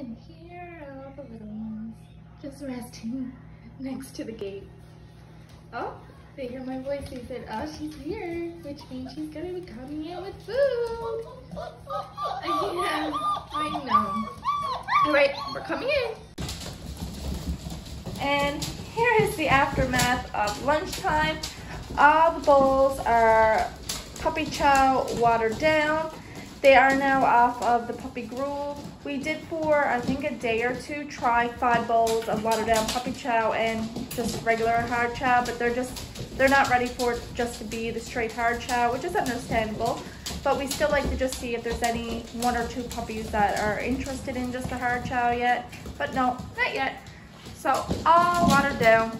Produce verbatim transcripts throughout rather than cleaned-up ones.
And here are all the little ones just resting next to the gate. Oh, they hear my voice. They said, oh, she's here, which means she's going to be coming in with food. Yeah, I know. All right, we're coming in. And here is the aftermath of lunchtime. All the bowls are puppy chow watered down. They are now off of the puppy gruel. We did for, I think, a day or two, try five bowls of watered down puppy chow and just regular hard chow, but they're just, they're not ready for it just to be the straight hard chow, which is understandable. But we still like to just see if there's any one or two puppies that are interested in just a hard chow yet. But no, not yet. So all watered down.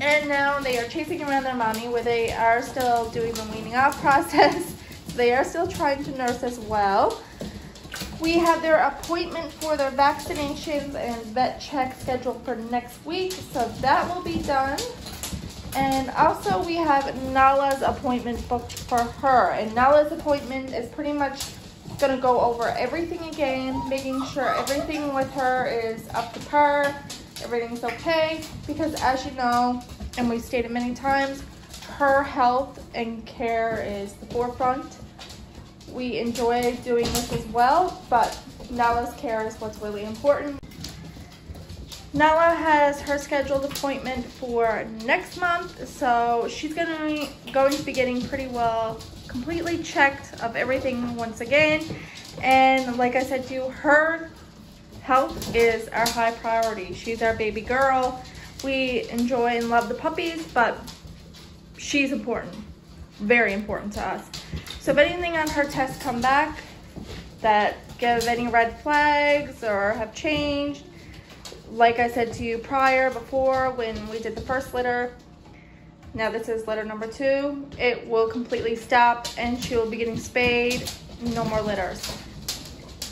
And now they are chasing around their mommy, where they are still doing the weaning off process. They are still trying to nurse as well. We have their appointment for their vaccinations and vet check scheduled for next week, so that will be done. And also we have Nala's appointment booked for her. And Nala's appointment is pretty much going to go over everything again, making sure everything with her is up to par, everything's okay, because as you know, and we've stated many times, her health and care is the forefront. We enjoy doing this as well, but Nala's care is what's really important. Nala has her scheduled appointment for next month, so she's gonna be, going to be getting pretty well completely checked of everything once again. And like I said to you, her health is our high priority. She's our baby girl. We enjoy and love the puppies, but she's important, very important to us. So if anything on her test come back that give any red flags or have changed, like I said to you prior, before when we did the first litter, now this is litter number two, it will completely stop and she will be getting spayed, no more litters.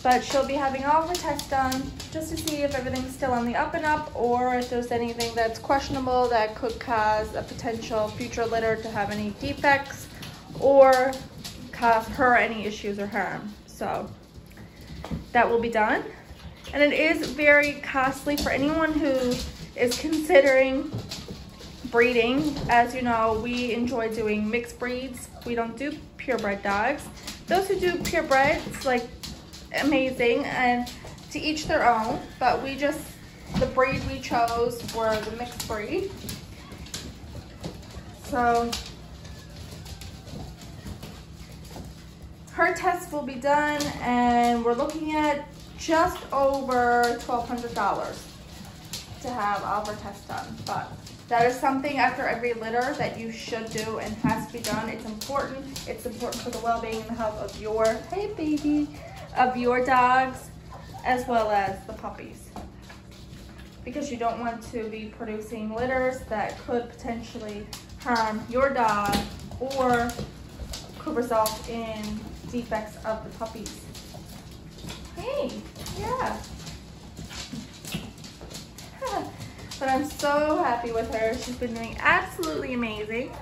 But she'll be having all her tests done just to see if everything's still on the up and up, or if there's anything that's questionable that could cause a potential future litter to have any defects or cause her any issues or harm. So that will be done. And it is very costly for anyone who is considering breeding. As you know, we enjoy doing mixed breeds. We don't do purebred dogs. Those who do purebreds, it's like amazing, and to each their own, but we just, the breed we chose were the mixed breed. So her test will be done, and we're looking at just over twelve hundred dollars to have all of her tests done. But that is something after every litter that you should do and has to be done. It's important. It's important for the well-being and the health of your, hey baby, of your dogs, as well as the puppies, because you don't want to be producing litters that could potentially harm your dog or could result in defects of the puppies. Hey, yeah. But I'm so happy with her. She's been doing absolutely amazing.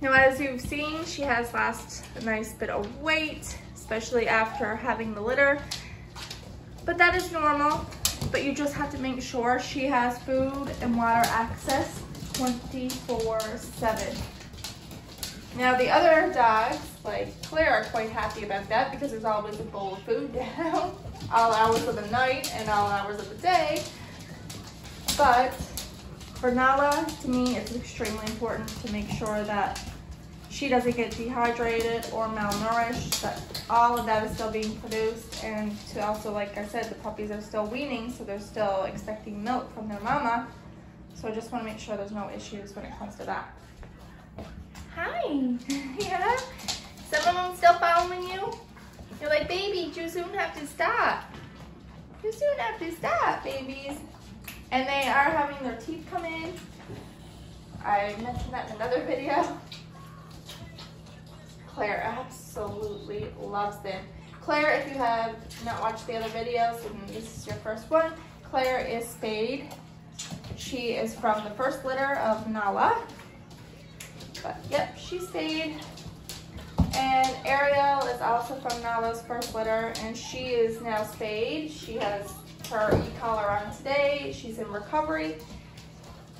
Now, as you've seen, she has lost a nice bit of weight, especially after having the litter. But that is normal. But you just have to make sure she has food and water access twenty-four seven. Now the other dogs, like Claire, are quite happy about that, because there's always a bowl of food down all hours of the night and all hours of the day. But for Nala, to me, it's extremely important to make sure that she doesn't get dehydrated or malnourished, that all of that is still being produced, and to also, like I said, the puppies are still weaning, so they're still expecting milk from their mama. So I just want to make sure there's no issues when it comes to that. Hi, yeah, some of them still following you? You're like, baby, you soon have to stop. You soon have to stop, babies. And they are having their teeth come in. I mentioned that in another video. Claire absolutely loves them. Claire, if you have not watched the other videos and this is your first one, Claire is spayed. She is from the first litter of Nala. But yep, she's spayed, And Ariel is also from Nala's First Litter, and she is now spayed. She has her e-collar on today. She's in recovery.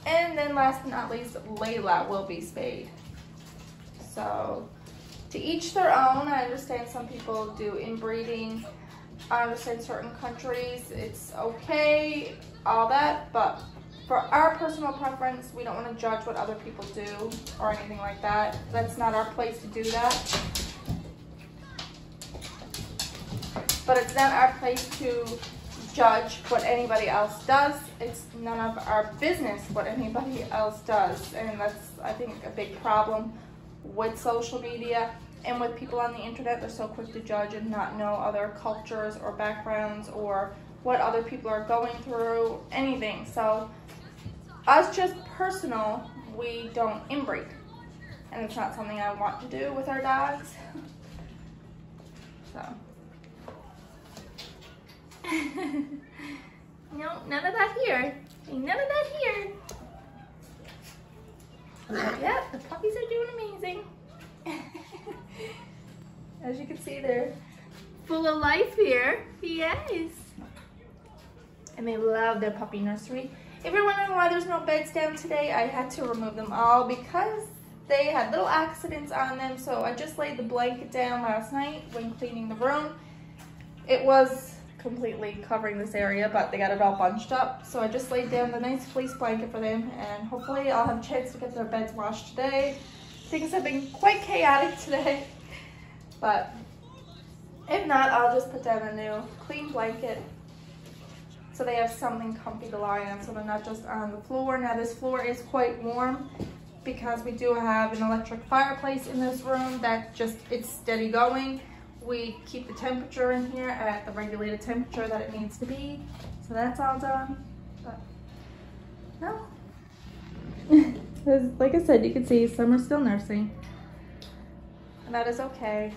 And then last but not least, Layla will be spayed. So, to each their own. I understand some people do inbreeding. I understand certain countries, it's okay, all that, but for our personal preference, we don't want to judge what other people do or anything like that. That's not our place to do that. But it's not our place to judge what anybody else does. It's none of our business what anybody else does. And that's, I think, a big problem with social media and with people on the internet. They're so quick to judge and not know other cultures or backgrounds or what other people are going through, anything. So us, just personal, we don't inbreed, and it's not something I want to do with our dogs. So no, none of that here. Ain't none of that here. But yeah, the puppies are doing amazing. As you can see, they're full of life here. Yes. And they love their puppy nursery. If you're wondering why there's no beds down today, I had to remove them all because they had little accidents on them. So I just laid the blanket down last night when cleaning the room. It was completely covering this area, but they got it all bunched up. So I just laid down the nice fleece blanket for them, and hopefully I'll have a chance to get their beds washed today. Things have been quite chaotic today, but if not, I'll just put down a new clean blanket so they have something comfy to lie on, so they're not just on the floor. Now this floor is quite warm because we do have an electric fireplace in this room that just, it's steady going. We keep the temperature in here at the regulated temperature that it needs to be. So that's all done, but no. Like I said, you can see some are still nursing, and that is okay.